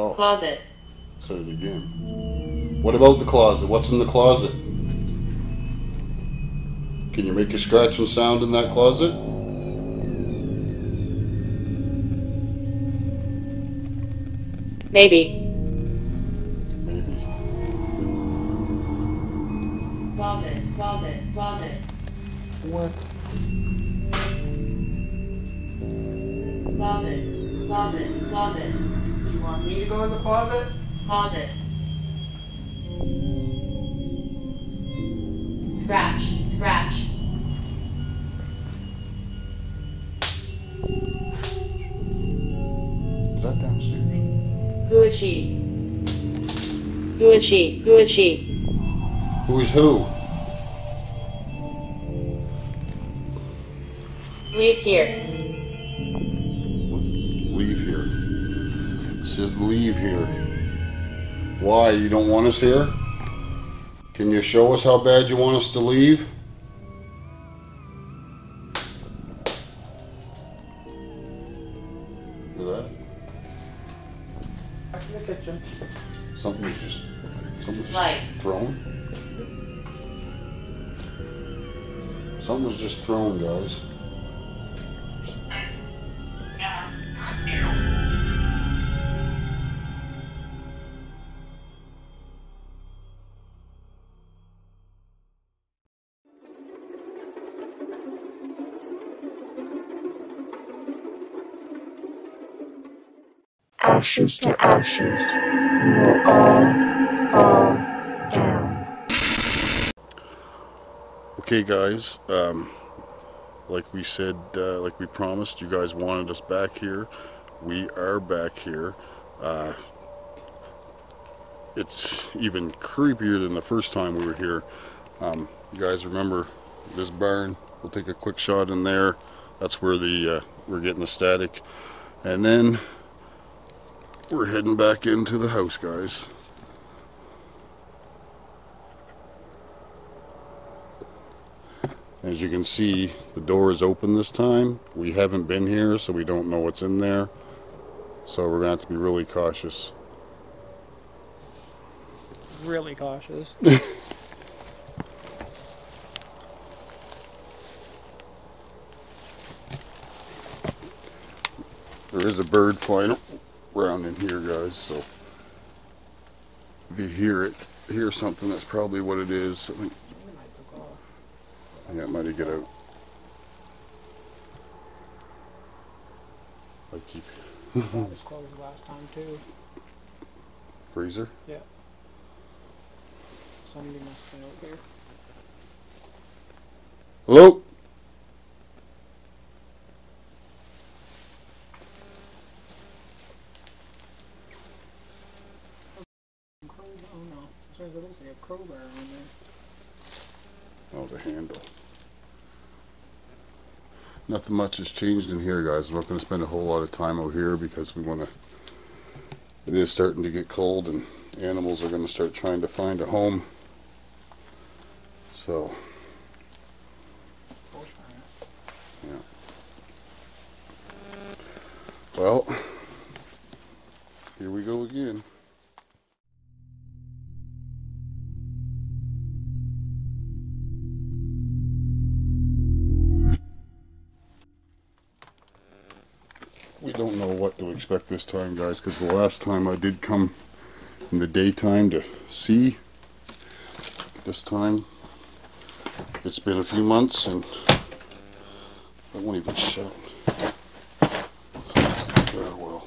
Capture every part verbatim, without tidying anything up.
Oh. Closet. Said it again. What about the closet? What's in the closet? Can you make a scratching sound in that closet? Maybe. Maybe. Closet, closet, closet. What? Closet, closet, closet. You want me to go in the closet? Closet. Scratch, scratch. Is that downstairs? Who is she? Who is she? Who is she? Who is who? Leave here. Leave here. It says leave here. Why? You don't want us here? Can you show us how bad you want us to leave? Hear that? Back in the kitchen. Something just, something was just thrown. Something was just thrown, guys. Ashes to ashes, we will all fall down. Okay guys, um, like we said, uh, like we promised, you guys wanted us back here. We are back here. Uh, it's even creepier than the first time we were here. Um, you guys remember this barn? We'll take a quick shot in there. That's where the uh, we're getting the static. And then we're heading back into the house, guys. As you can see, the door is open this time. We haven't been here, so we don't know what's in there. So we're gonna have to be really cautious. Really cautious. There is a bird flying around in here, guys, so if you hear it, hear something, that's probably what it is. I think, I think I might have get out. I keep that was closed last time too. Freezer? Yeah. Somebody must have been out here. Hello? Oh, the handle. Nothing much has changed in here, guys. I'm not going to spend a whole lot of time out here because we want to. It is starting to get cold, and animals are going to start trying to find a home. So, yeah. Well, here we go again. We don't know what to expect this time, guys, because the last time I did come in the daytime to see. This time it's been a few months and I won't even shout. Farewell.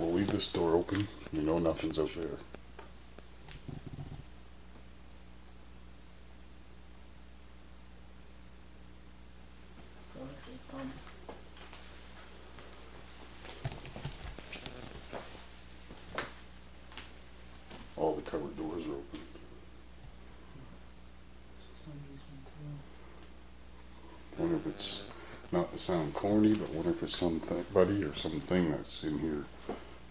We'll leave this door open. You know nothing's out there. All the cupboard doors are open. Wonder if it's, not to sound corny, but wonder if it's somebody or something that's in here,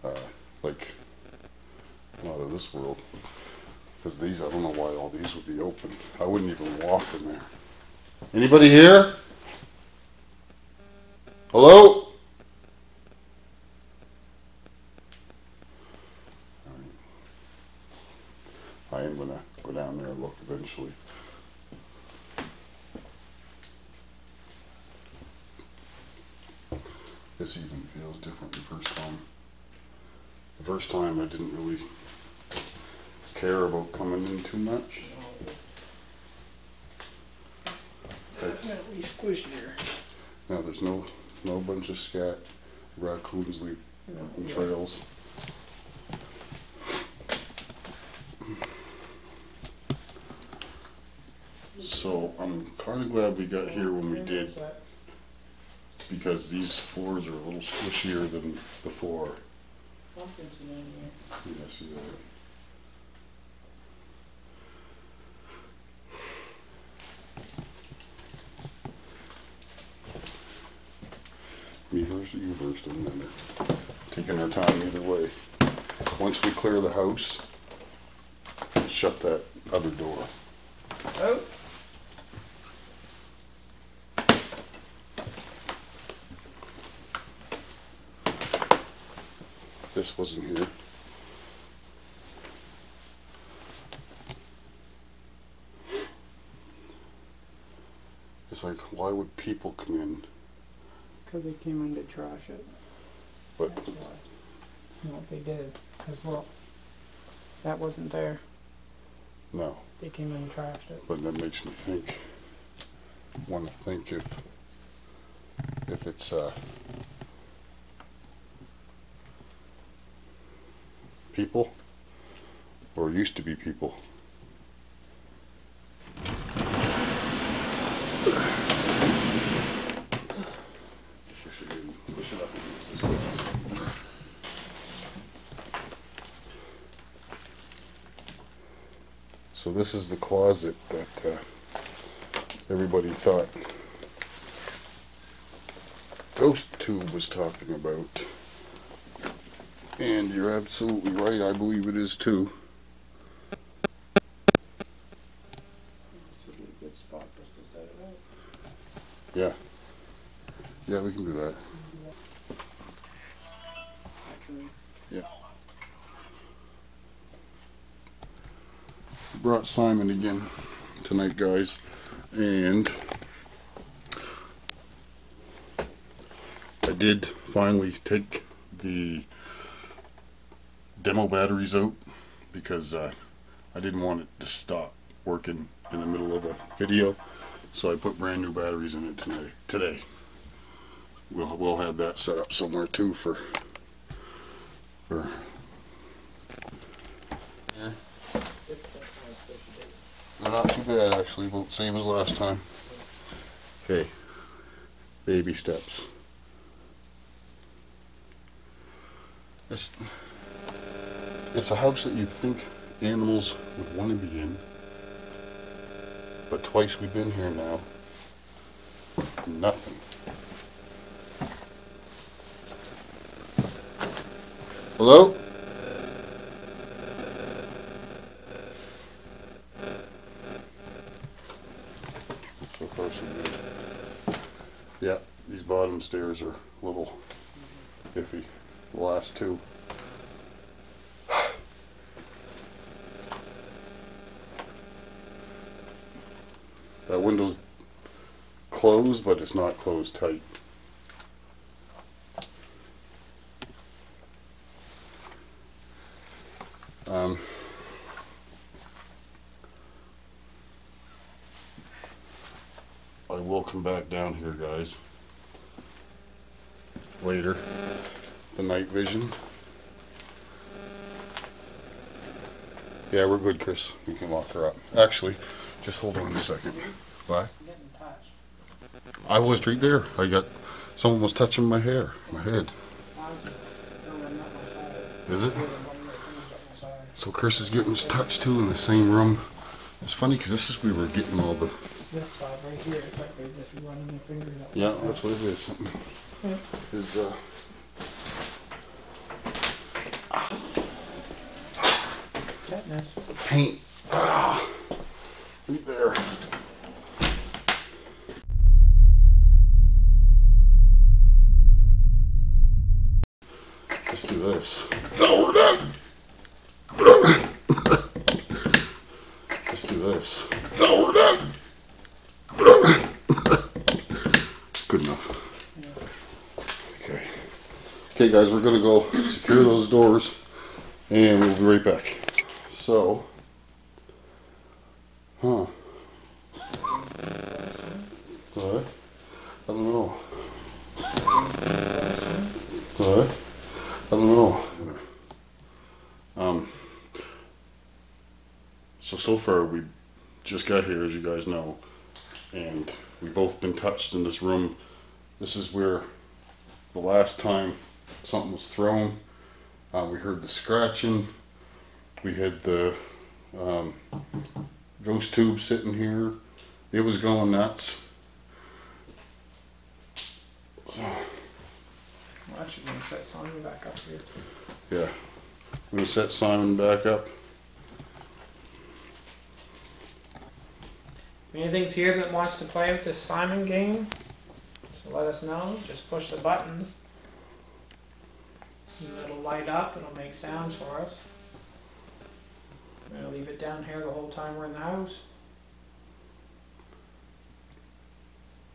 uh, like, not of this world. Because these, I don't know why all these would be open. I wouldn't even walk in there. Anybody here? Hello? I am going to go down there and look eventually. This even feels different the first time. The first time I didn't really care about coming in too much. Definitely squishier. Now there's no no bunch of scat, raccoons leap on trails. So I'm kind of glad we got here when we did, because these floors are a little squishier than before. Something's been in here. Yeah, I see that. Me first or you first, doesn't matter. Taking our time either way. Once we clear the house, shut that other door. Oh. This wasn't here. It's like, why would people come in? Because they came in to trash it. But that's why. And what they did as well. That wasn't there. No. They came in and trashed it. But that makes me think. Want to think if if it's uh. people, or used to be people. So this is the closet that uh, everybody thought GhostTube was talking about. And you're absolutely right, I believe it is too. Yeah. Yeah, we can do that. Yeah. Brought Simon again tonight, guys, and I did finally take the demo batteries out, because uh, I didn't want it to stop working in the middle of a video, so I put brand new batteries in it today. Today, we'll we'll have that set up somewhere too for for. Yeah. They're not too bad actually, but same as last time. Okay, baby steps. That's. It's a house that you'd think animals would want to be in, but twice we've been here now, nothing. Hello? So far so good. Yeah, these bottom stairs are a little iffy, the last two. That window's closed, but it's not closed tight. Um, I will come back down here, guys, later. The night vision. Yeah, we're good, Chris. We can lock her up. Actually, just hold on a second. Why? I was right there. I got someone was touching my hair, my head. Is it? So Chris is getting touched too in the same room. It's funny because this is we were getting all the. This side right here, it's like they're just running their fingers up. Yeah, that's what it is. Is uh. Paint Ah, right there. Let's do this. No, we're done. Let's do this. No, we're done. Good enough. Okay. Okay, guys, we're gonna go secure those doors, and we'll be right back. So, huh? What? I don't know. What? I don't know. Um. So so far we just got here, as you guys know, and we've both been touched in this room. This is where the last time something was thrown. Uh, we heard the scratching. We had the um, ghost tube sitting here. It was going nuts. So, I'm actually going to set Simon back up here. Yeah, I'm going to set Simon back up. If anything's here that wants to play with this Simon game, so let us know. Just push the buttons. It'll light up. It'll make sounds for us. I'm going to leave it down here the whole time we're in the house.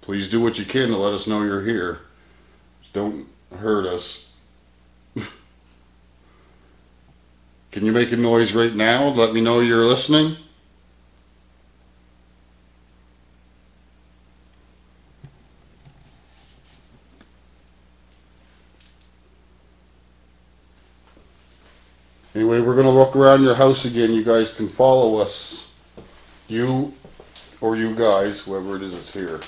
Please do what you can to let us know you're here. Just don't hurt us. Can you make a noise right now? Let me know you're listening. Anyway, we're going to walk around your house again. You guys can follow us. You or you guys, whoever it is that's here.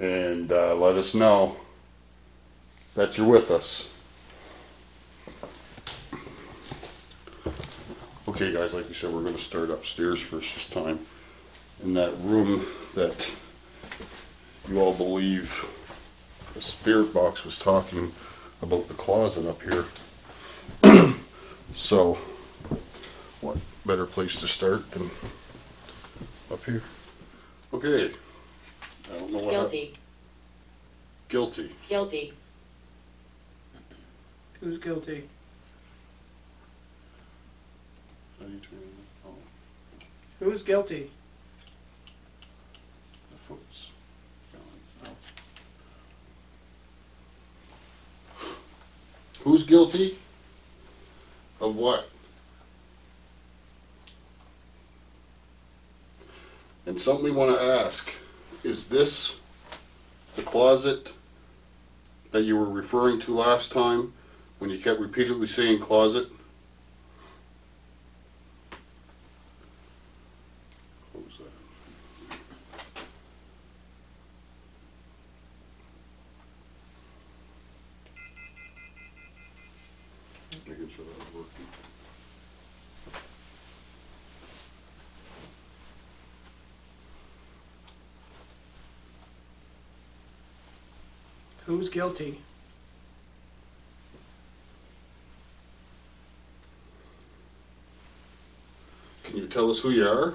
And uh, let us know that you're with us. Okay, guys, like we said, we're going to start upstairs first this time. In that room that you all believe the spirit box was talking about, the closet up here. So, what better place to start than up here? Okay. I don't know what. Guilty. I... Guilty. Guilty. Who's guilty? How do you turn it on? Who's guilty? The foot's going out. Who's guilty? Of what? And something we want to ask, is this the closet that you were referring to last time when you kept repeatedly saying closet? What was that? Making sure that was working. Who's guilty? Can you tell us who you are?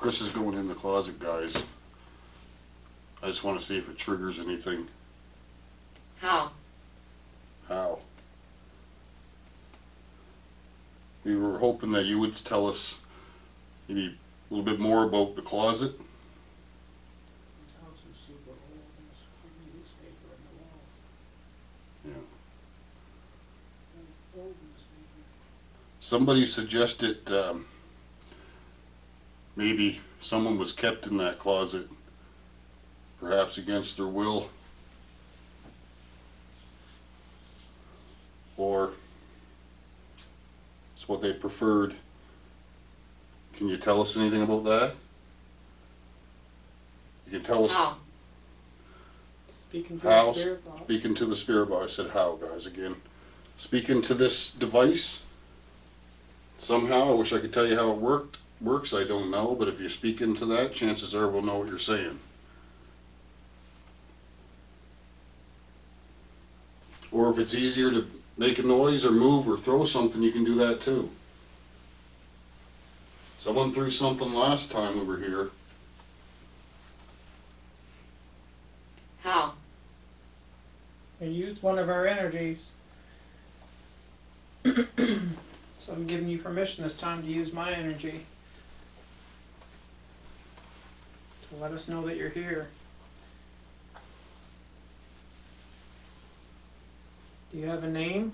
Chris is going in the closet, guys. I just want to see if it triggers anything. How? How? We were hoping that you would tell us maybe a little bit more about the closet. Yeah. Somebody suggested um, maybe someone was kept in that closet, perhaps against their will, or it's what they preferred. Can you tell us anything about that? You can tell us how. Speaking to how, the spirit box. Speaking to the spirit box. I said how, guys, again. Speaking to this device, somehow, I wish I could tell you how it worked. works, I don't know, but if you're speaking to that, chances are we'll know what you're saying. Or if it's easier to make a noise or move or throw something, you can do that too. Someone threw something last time we were here. How? They used one of our energies. So I'm giving you permission this time to use my energy to let us know that you're here. Do you have a name?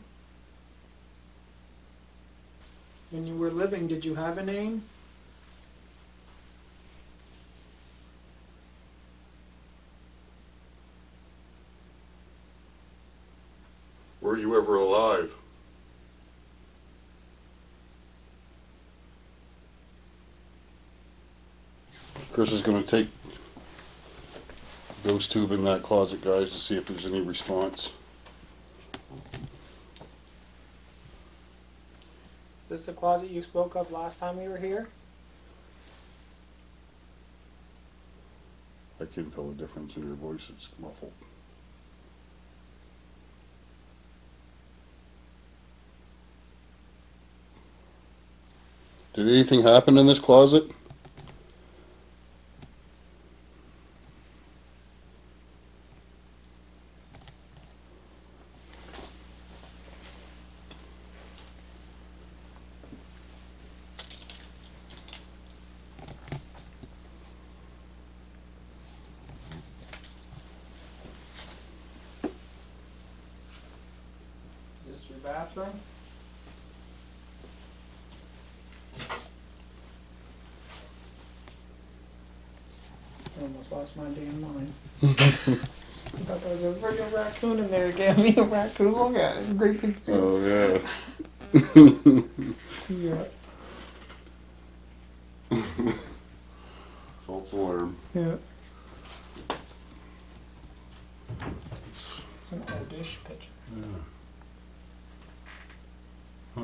When you were living, did you have a name? Were you ever alive? Chris is going to take GhostTube in that closet, guys, to see if there's any response. Is this the closet you spoke of last time we were here? I can't tell the difference in your voice. It's muffled. Did anything happen in this closet? Bathroom. I almost lost my damn mind. I thought there was a freaking raccoon in there. Gave me a raccoon. Look at it. Great big thing. Oh yeah. Yeah. False alarm. Yeah. It's an oldish picture. Yeah. Huh.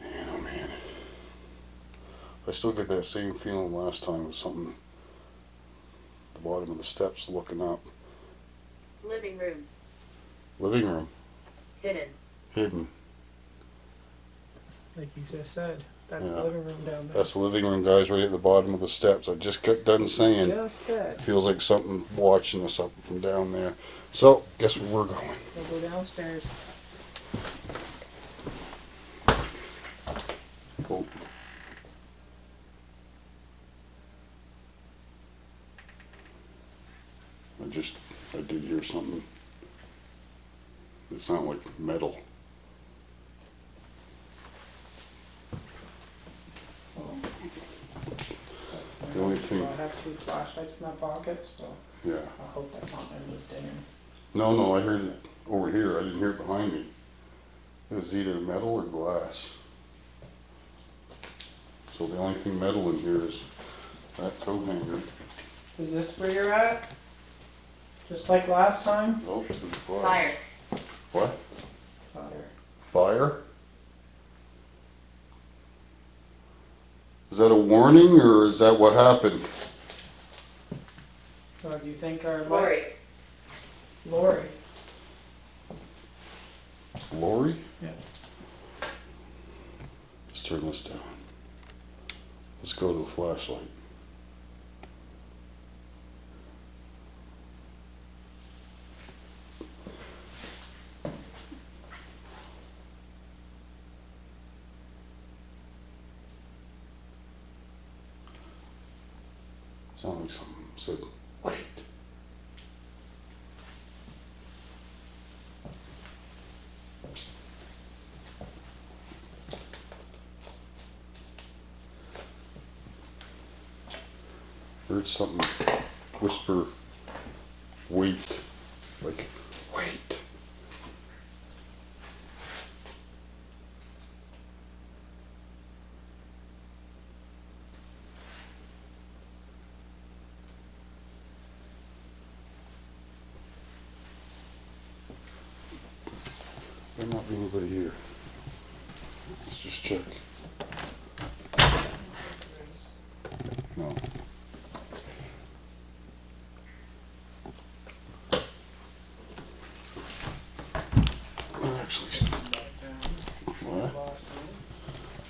Man, oh man. I still get that same feeling last time with something at the bottom of the steps looking up. Living room. Living room. Hidden. Hidden. Like you just said. That's yeah. The living room down there. That's the living room, guys, right at the bottom of the steps. I just got done saying. Just said. It feels like something watching us up from down there. So, guess where we're going. We'll go downstairs. Cool. I just, I did hear something. It sounded like metal. The only thing. So I have two flashlights in my pocket, so yeah. I hope that's not anybody's dinner. No, no, I heard it over here. I didn't hear it behind me. It was either metal or glass. So the only thing metal in here is that coat hanger. Is this where you're at? Just like last time? Nope, it's fire. Fire. What? Fire. Fire? Is that a warning, or is that what happened? Well, do you think our Lori? Lori. Lori? Yeah. Let's turn this down. Let's go to the flashlight. Sounds like something said, wait. Heard something whisper, wait, like, wait. There might be anybody here. Just check. No. Well, actually, what?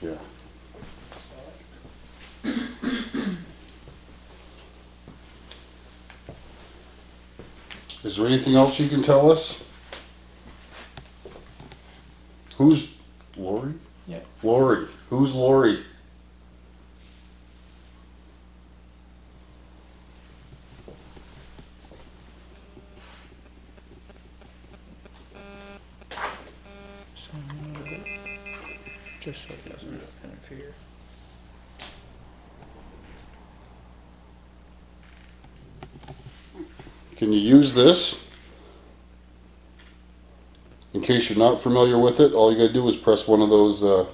Yeah. Is there anything else you can tell us? Who's Lori? Yeah. Lori. Who's Lori? Just so it doesn't interfere. Can you use this? In case you're not familiar with it, all you gotta do is press one of those uh,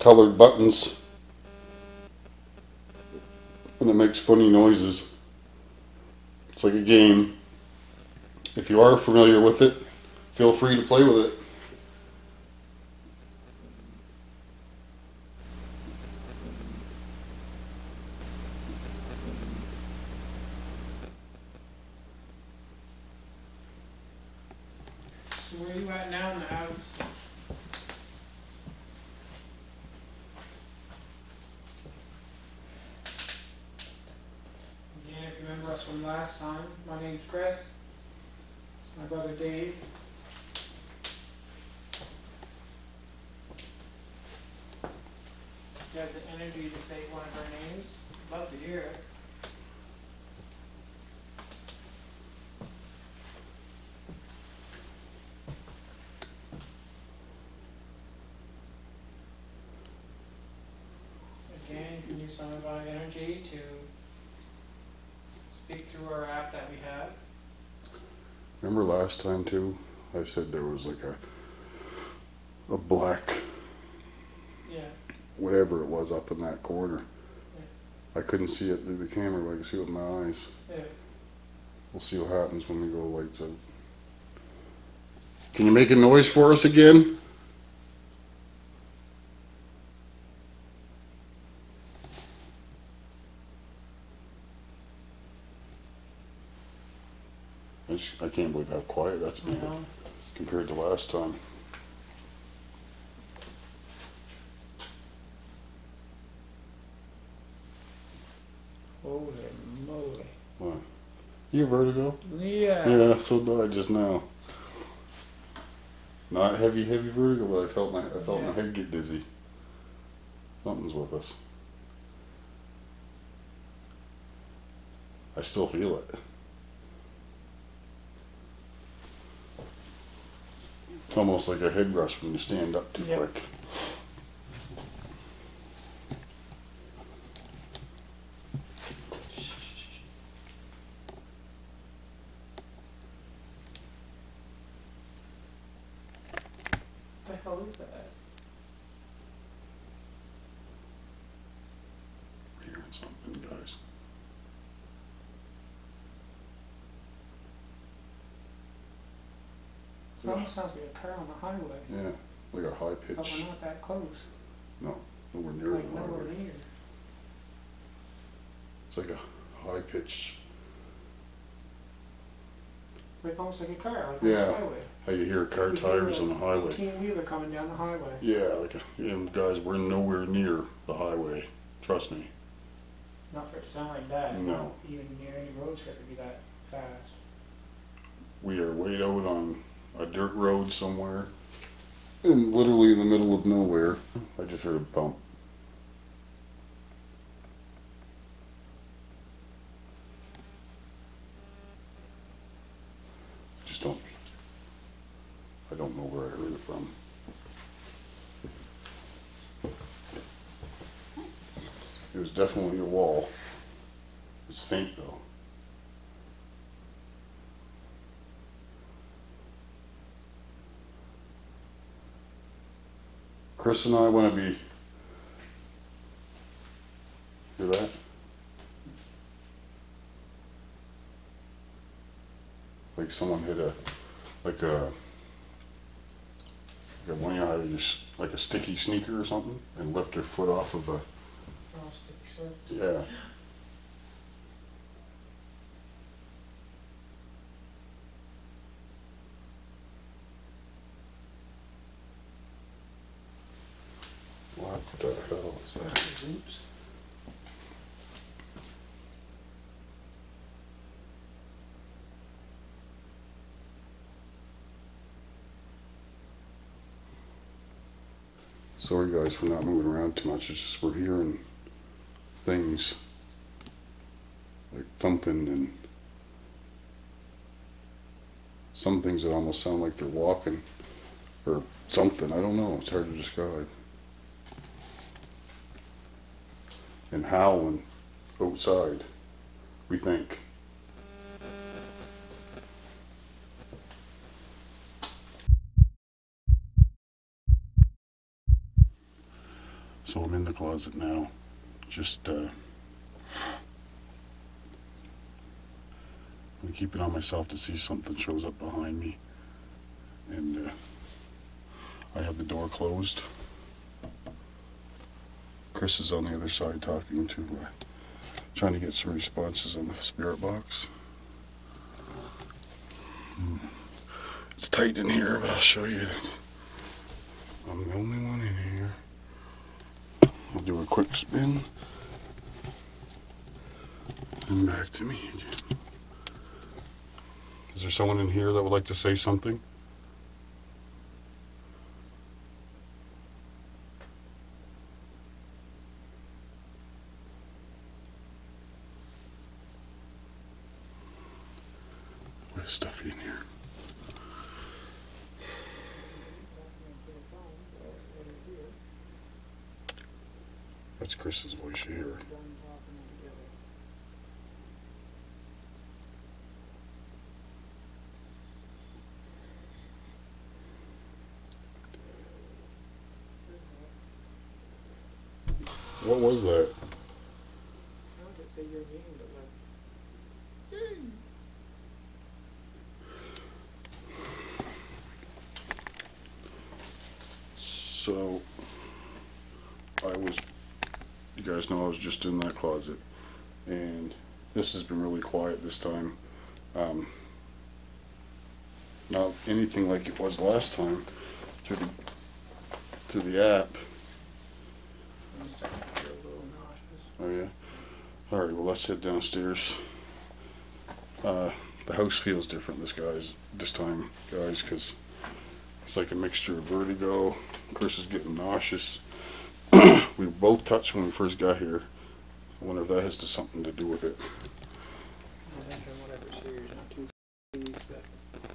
colored buttons and it makes funny noises. It's like a game. If you are familiar with it, feel free to play with it. So where are you at now in the house? Again, if you remember us from last time, my name's Chris. It's my brother Dave. If you have the energy to say one of our names, I'd love to hear it. Some of our energy to speak through our app that we have. Remember last time too, I said there was like a a black, yeah, whatever it was up in that corner. Yeah. I couldn't see it through the camera, but I could see it with my eyes. Yeah. We'll see what happens when we go lights out. Can you make a noise for us again? I can't believe how quiet that's been uh-huh. compared to last time. Holy moly. What? You have vertigo? Yeah. Yeah, so did I just now. Not heavy, heavy vertigo, but I felt my, I felt yeah. my head get dizzy. Something's with us. I still feel it. Almost like a head rush when you stand up too yep. quick. What the hell is that? We're hearing something, guys. It almost sounds like a car on the highway. Yeah, like a high pitch. But we're not that close. No, nowhere near like the highway. Near. It's like a high pitch. Like almost like a car like yeah. on the highway. How you hear car we tires on the highway. eighteen wheeler coming down the highway. Yeah, like a, and guys, we're nowhere near the highway. Trust me. Not for it to sound like that. No. Not even near any road trip would be that fast. We are way out on a dirt road somewhere, and literally in the middle of nowhere. I just heard a bump. Just don't, I don't know where I heard it from. It was definitely a wall. It's faint though. Chris and I want to be, hear that? Like someone hit a, like a, I got one guy who had just like a sticky sneaker or something and left their foot off of a. Oh, sticky slip. Yeah. What the hell is that? Oops. Sorry guys for not moving around too much, it's just we're hearing things like thumping and some things that almost sound like they're walking or something, I don't know, it's hard to describe. And howling outside, we think. So I'm in the closet now, just uh, I'm gonna keep it on myself to see if something shows up behind me, and uh, I have the door closed. Chris is on the other side talking to, uh, trying to get some responses on the spirit box. Hmm. It's tight in here, but I'll show you. I'm the only one in here. I'll do a quick spin and back to me again. Is there someone in here that would like to say something? There's stuff in here. That's Chris's voice you hear. What was that? I would say your name, but like. So I was. You guys know I was just in that closet, and this has been really quiet this time. Um, not anything like it was last time through the, through the app. I'm starting to feel a little nauseous. Oh yeah? Alright, well let's head downstairs. Uh, the house feels different this guys this time, guys, because it's like a mixture of vertigo. Chris is getting nauseous. We were both touched when we first got here. I wonder if that has to something to do with it.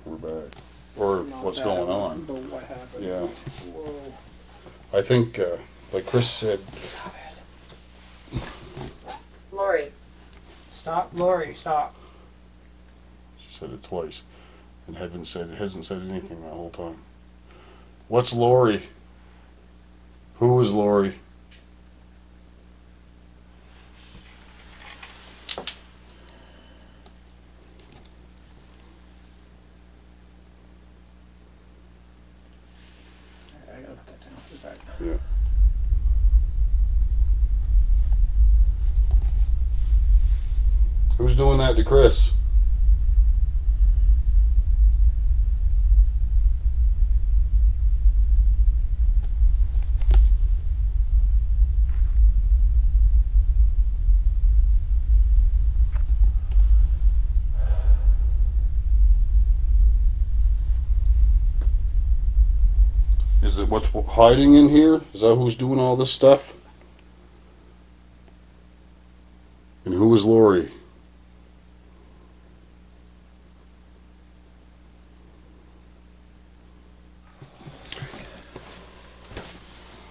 We're back. Or Not what's going on. But what happened. Yeah. Whoa. I think, uh, like Chris said... Stop it. Lori. Stop, Lori, stop. She said it twice. And haven't said, hasn't said anything the whole time. What's Lori? Who is Lori? Yeah. Who's doing that to Chris? Is it what's hiding in here? Is that who's doing all this stuff? And who is Lori?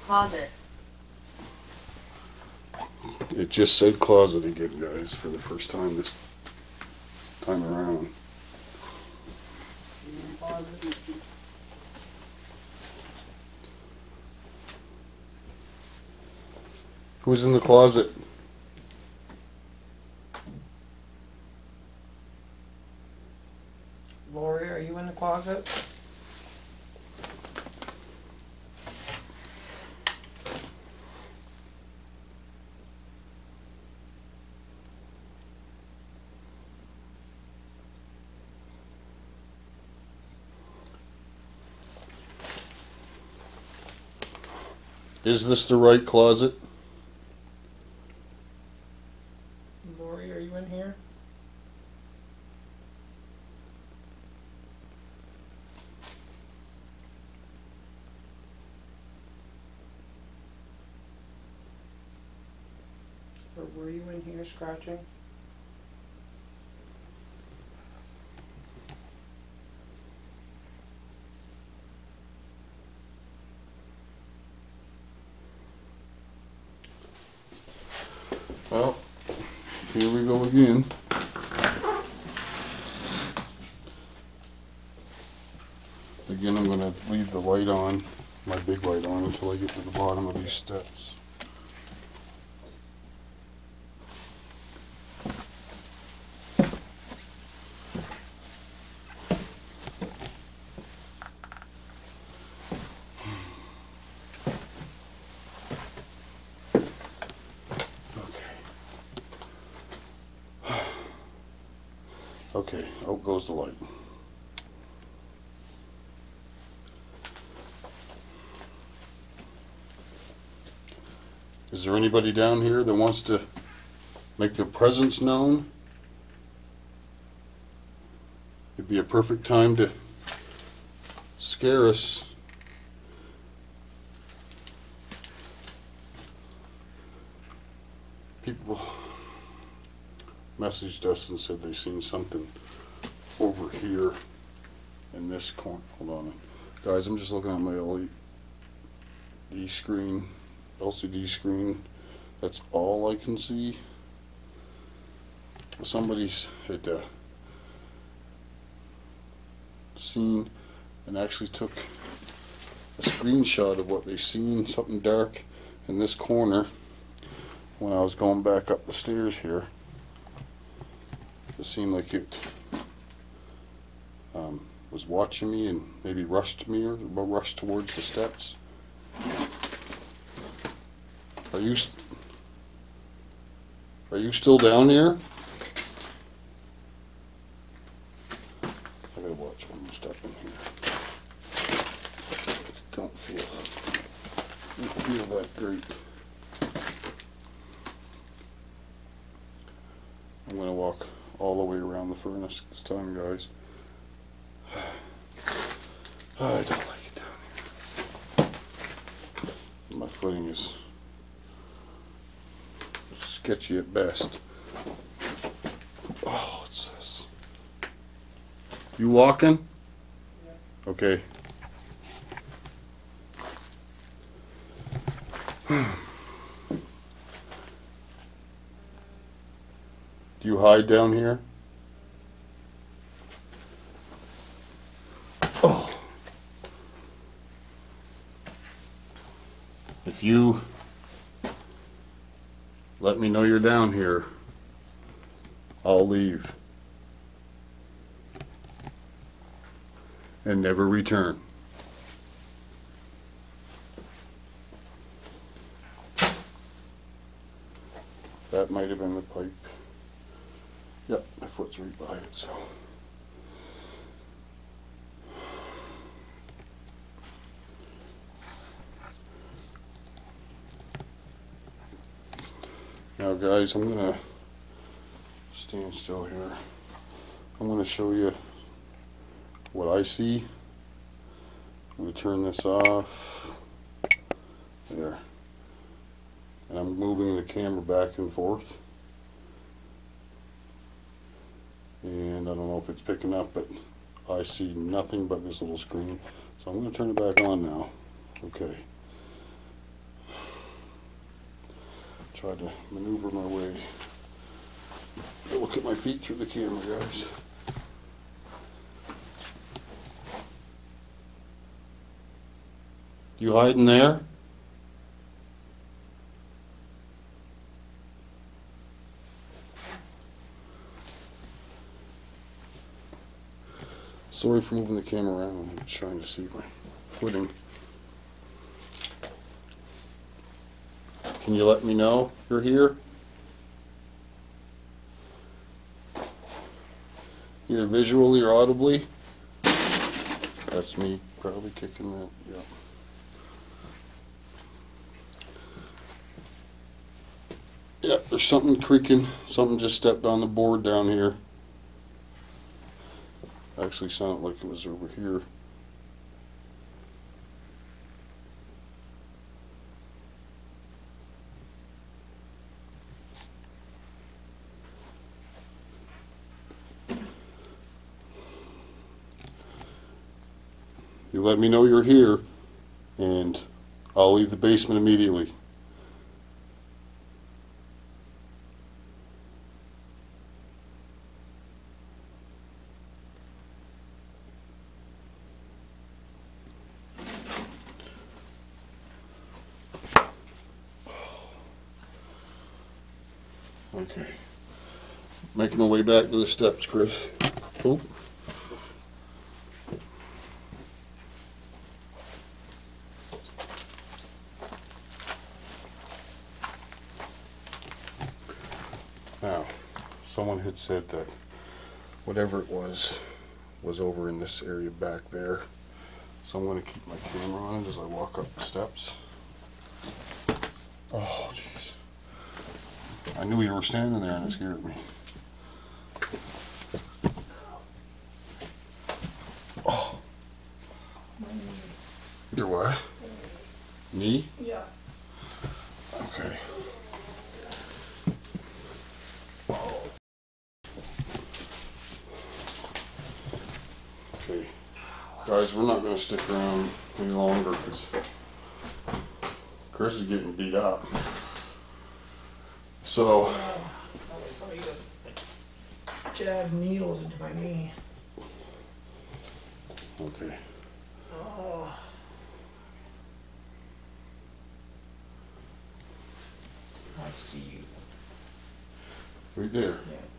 Closet. It just said closet again, guys, for the first time this time around. Who's in the closet? Lori, are you in the closet? Is this the right closet? Lori, are you in here? Or were you in here scratching? Well, here we go again. Again, I'm going to leave the light on, my big light on, until I get to the bottom of these steps. Okay, out goes the light. Is there anybody down here that wants to make their presence known? It'd be a perfect time to scare us. People messaged us and said they seen something over here in this corner. Hold on, guys. I'm just looking at my L E D screen, L C D screen. That's all I can see. Somebody had uh, seen and actually took a screenshot of what they seen. Something dark in this corner. When I was going back up the stairs here, it seemed like it um, was watching me and maybe rushed me or rushed towards the steps. Are you st are you still down here? I gotta watch when you step in here. I don't feel don't feel that great. I'm gonna walk all the way around the furnace this time, guys. I don't like it down here. My footing is sketchy at best. Oh, what's this? You walking? Yeah. Okay. Do you hide down here? Oh. If you let me know you're down here, I'll leave and never return. That might have been the pipe. Yep, my foot's right by it, so. Now guys, I'm gonna stand still here. I'm gonna show you what I see. I'm gonna turn this off. There. And I'm moving the camera back and forth. And I don't know if it's picking up, but I see nothing but this little screen. So I'm going to turn it back on now. Okay. Try to maneuver my way. Look at my feet through the camera, guys. You hiding there? Sorry for moving the camera around. I'm trying to see my footing. Can you let me know you're here? Either visually or audibly. That's me probably kicking that. Yeah. Yep, there's something creaking. Something just stepped on the board down here. Actually sounded like it was over here. You let me know you're here, and I'll leave the basement immediately. Okay. Making my way back to the steps, Chris. Oh. Now, someone had said that whatever it was was over in this area back there. So I'm going to keep my camera on it as I walk up the steps. Oh, jeez. I knew you were standing there and it scared me. Oh. My knee. Your what? Knee? Yeah. Okay. Oh. Okay. Guys, we're not going to stick around any longer because Chris is getting beat up. So, uh, somebody just jabbed needles into my knee. Okay. Oh. I see you. Right there.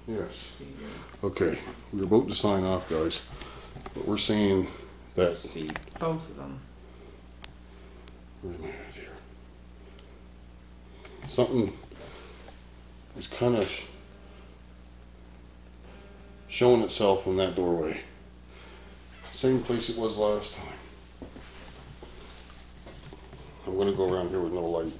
Yeah. Yes. See you. Okay. We were about to sign off, guys, but we're seeing that. See both of them. Where's my head here? Something. It's kind of showing itself in that doorway. Same place it was last time. I'm going to go around here with no light.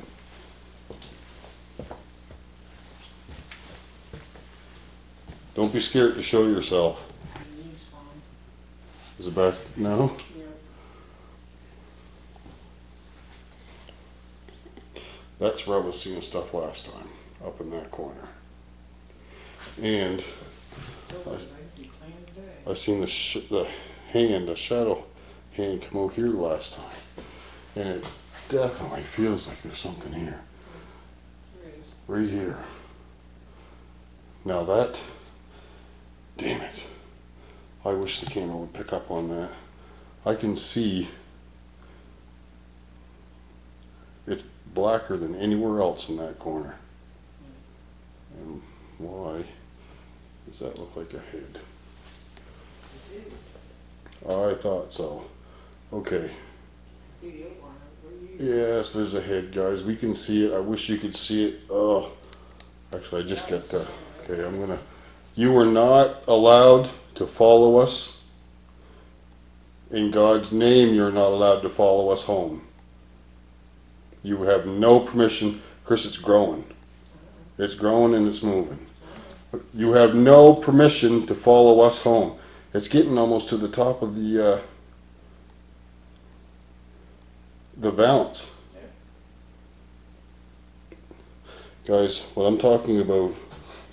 Don't be scared to show yourself. Is it back now? That's where I was seeing stuff last time. Up in that corner, and I, I seen the sh the hand, the shadow hand, come over here last time, and it definitely feels like there's something here, right here. Now that, damn it! I wish the camera would pick up on that. I can see it's blacker than anywhere else in that corner. And why does that look like a head? I thought so. Okay. Yes, there's a head, guys. We can see it. I wish you could see it. Oh, actually, I just got that. Okay, I'm gonna. You were not allowed to follow us. In God's name, you're not allowed to follow us home. You have no permission. Chris, it's growing. It's growing and it's moving. You have no permission to follow us home. It's getting almost to the top of the uh, the balance. Guys, what I'm talking about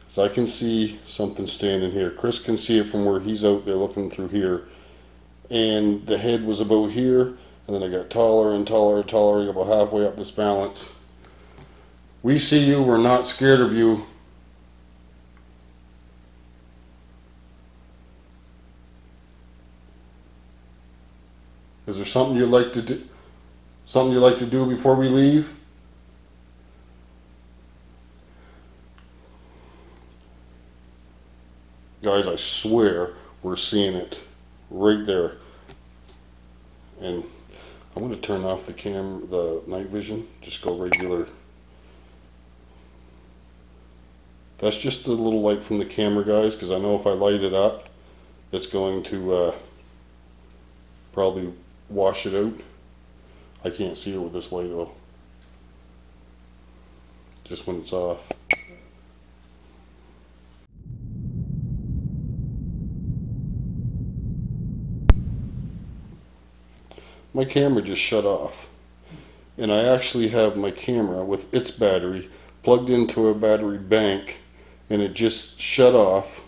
is I can see something standing here. Chris can see it from where he's out there looking through here. And the head was about here, and then I got taller and taller and taller, about halfway up this balance. We see you, we're not scared of you. Is there something you'd like to do, something you'd like to do before we leave? Guys, I swear we're seeing it right there. And I'm going to turn off the camera, the night vision, just go regular. That's just a little light from the camera, guys, because I know if I light it up, it's going to uh, probably wash it out. I can't see it with this light, though. Just when it's off. my camera just shut off. And I actually have my camera with its battery plugged into a battery bank, and it just shut off.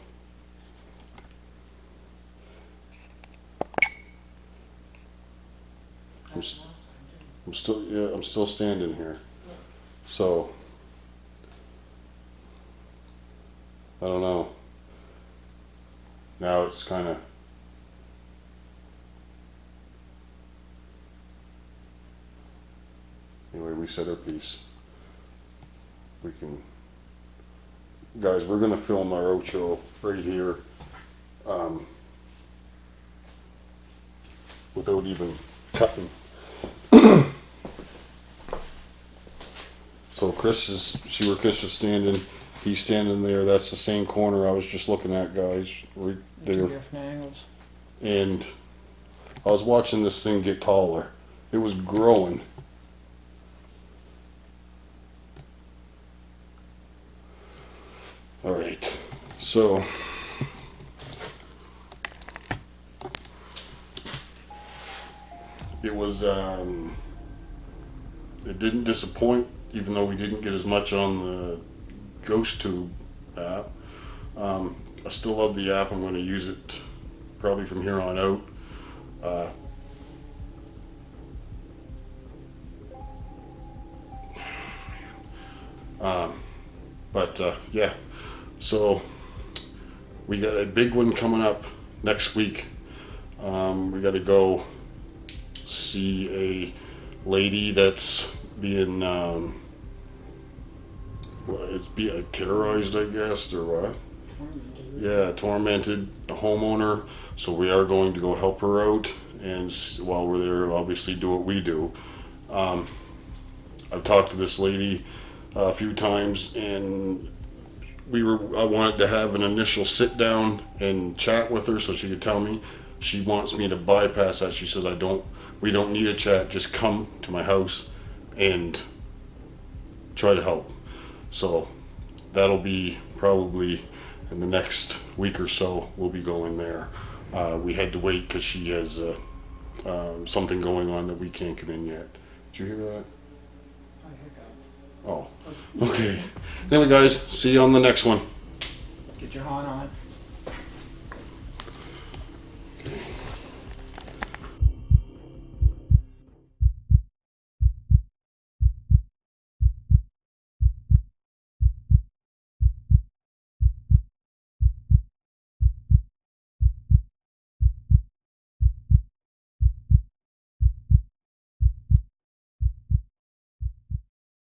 I'm, st I'm still, yeah, I'm still standing here. So I don't know. Now it's kind of. Anyway, we set our piece. We can, guys. We're gonna film our outro right here, um, without even cutting. So Chris is, see where Chris is standing. He's standing there. That's the same corner I was just looking at, guys. Right there. And I was watching this thing get taller. It was growing. All right. So it was. Um, it didn't disappoint, even though we didn't get as much on the GhostTube app. Um, I still love the app. I'm going to use it probably from here on out. Uh, um, but uh, yeah, so we got a big one coming up next week. Um, we got to go see a lady that's being um, well, it's being terrorized, I guess, or what? Tormented. Yeah, tormented, a homeowner. So we are going to go help her out, and while we're there, obviously do what we do. Um, I've talked to this lady a few times, and we were. I wanted to have an initial sit down and chat with her, so she could tell me. She wants me to bypass that. She says, "I don't. We don't need a chat. Just come to my house and try to help." So that'll be probably in the next week or so. We'll be going there. Uh, we had to wait because she has uh, um, something going on that we can't get in yet. Did you hear that? I heard that. Oh, okay. Anyway, guys, see you on the next one. Get your horn on.